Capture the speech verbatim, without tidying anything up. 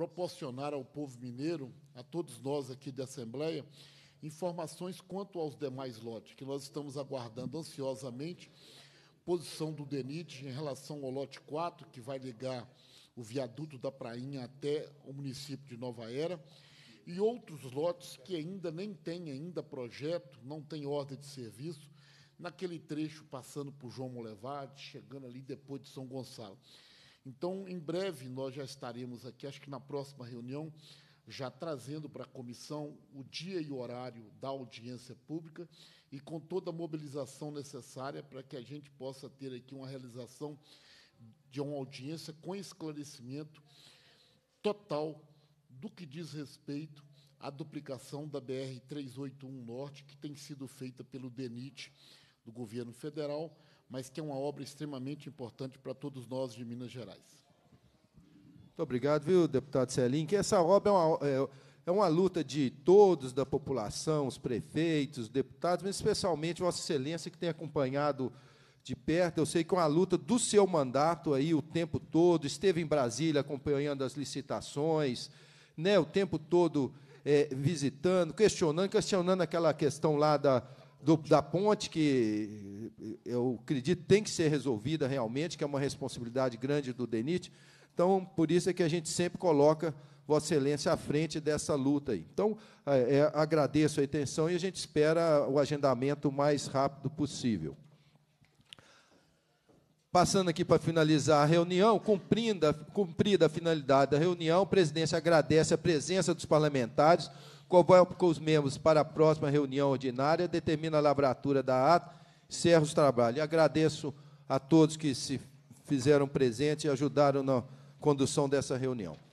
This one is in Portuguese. proporcionar ao povo mineiro, a todos nós aqui da Assembleia, informações quanto aos demais lotes, que nós estamos aguardando ansiosamente posição do DENIT em relação ao lote quatro, que vai ligar o viaduto da Prainha até o município de Nova Era, e outros lotes que ainda nem têm ainda projeto, não tem ordem de serviço, naquele trecho passando por João Molevate, chegando ali depois de São Gonçalo. Então, em breve, nós já estaremos aqui, acho que na próxima reunião, já trazendo para a comissão o dia e o horário da audiência pública e com toda a mobilização necessária para que a gente possa ter aqui uma realização de uma audiência com esclarecimento total do que diz respeito à duplicação da B R trezentos e oitenta e um Norte, que tem sido feita pelo DENIT do governo federal, mas que é uma obra extremamente importante para todos nós de Minas Gerais. Muito obrigado, viu, deputado Celinho, que essa obra é uma, é, é uma luta de todos, da população, os prefeitos, os deputados, mas especialmente Vossa Excelência, que tem acompanhado de perto. Eu sei que é uma luta do seu mandato aí o tempo todo, esteve em Brasília acompanhando as licitações, né, o tempo todo é, visitando, questionando, questionando aquela questão lá da... Do, da ponte, que eu acredito tem que ser resolvida realmente, que é uma responsabilidade grande do DENIT. Então, por isso é que a gente sempre coloca Vossa Excelência à frente dessa luta aí. Então, é, é, agradeço a atenção e a gente espera o agendamento o mais rápido possível. Passando aqui para finalizar a reunião, cumprindo, cumprida a finalidade da reunião, a presidência agradece a presença dos parlamentares, convoca os membros para a próxima reunião ordinária, determina a lavratura da ata, encerra os trabalhos. E agradeço a todos que se fizeram presente e ajudaram na condução dessa reunião.